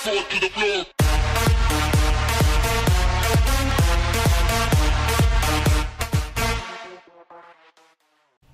fall to the floor.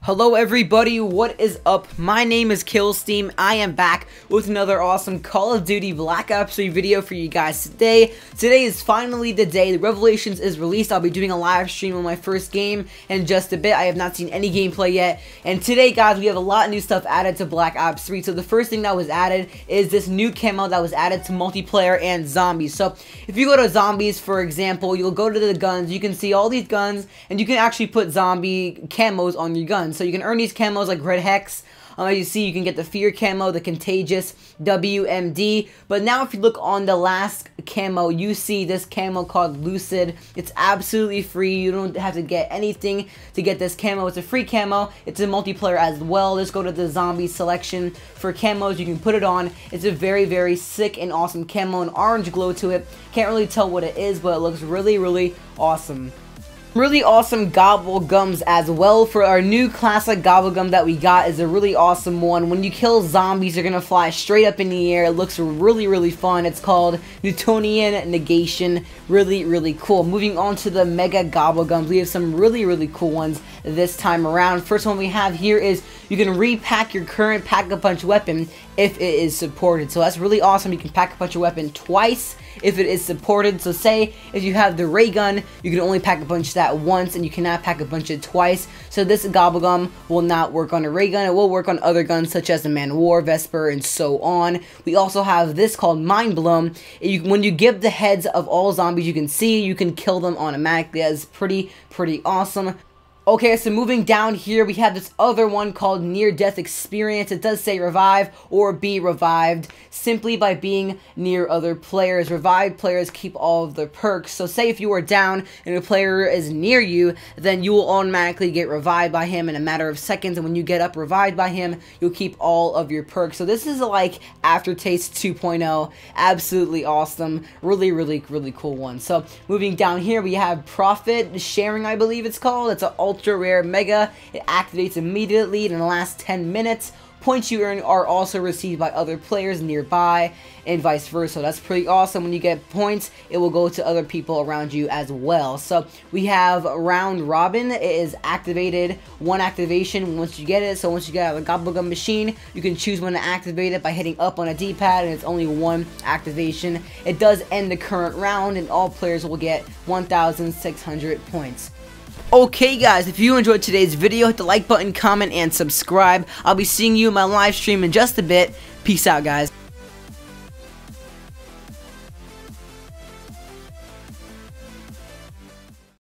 Hello everybody, what is up? My name is Killsteam. I am back with another awesome Call of Duty Black Ops 3 video for you guys today. Today is finally the day the Revelations is released. I'll be doing a live stream on my first game in just a bit. I have not seen any gameplay yet. And today guys, we have a lot of new stuff added to Black Ops 3. So the first thing that was added is this new camo that was added to multiplayer and zombies. So if you go to zombies, for example, you'll go to the guns. You can see all these guns and you can actually put zombie camos on your guns. So you can earn these camos like Red Hex. As you see, you can get the Fear camo, the Contagious WMD. But now if you look on the last camo, you see this camo called Lucid. It's absolutely free. You don't have to get anything to get this camo. It's a free camo. It's in multiplayer as well. Just go to the zombie selection for camos. You can put it on. It's a very, very sick and awesome camo. An orange glow to it. Can't really tell what it is, but it looks really, really awesome. Really awesome Gobblegums as well. For our new classic Gobblegum that we got is a really awesome one. When you kill zombies, they're gonna fly straight up in the air. It looks really, really fun. It's called Newtonian Negation. Really, really cool. Moving on to the Mega Gobblegums, we have some really, really cool ones this time around. First one we have here is you can repack your current Pack-a-Punch weapon if it is supported. So that's really awesome. You can Pack-a-Punch your weapon twice if it is supported. So say if you have the ray gun, you can only Pack-a-Punch that once and you cannot Pack-a-Punch it twice. So this Gobblegum will not work on a ray gun. It will work on other guns such as the Manwar, Vesper, and so on. We also have this called Mindblum. When you give the heads of all zombies, you can see you can kill them automatically. That is pretty awesome. Okay, so moving down here, we have this other one called Near Death Experience. It does say revive or be revived simply by being near other players. Revived players keep all of their perks. So say if you are down and a player is near you, then you will automatically get revived by him in a matter of seconds. And when you get up revived by him, you'll keep all of your perks. So this is like Aftertaste 2.0. Absolutely awesome. Really, really, really cool one. So moving down here, we have Profit Sharing, I believe it's called. It's an ultra rare mega. It activates immediately in the last 10 minutes. Points you earn are also received by other players nearby and vice versa. That's pretty awesome. When you get points, it will go to other people around you as well. So we have Round Robin. It is activated, one activation once you get it. So once you get out of the Gobblegum machine, you can choose when to activate it by hitting up on a D-pad, and it's only one activation. It does end the current round, and all players will get 1,600 points. Okay guys, if you enjoyed today's video, hit the like button, comment, and subscribe. I'll be seeing you in my live stream in just a bit. Peace out guys.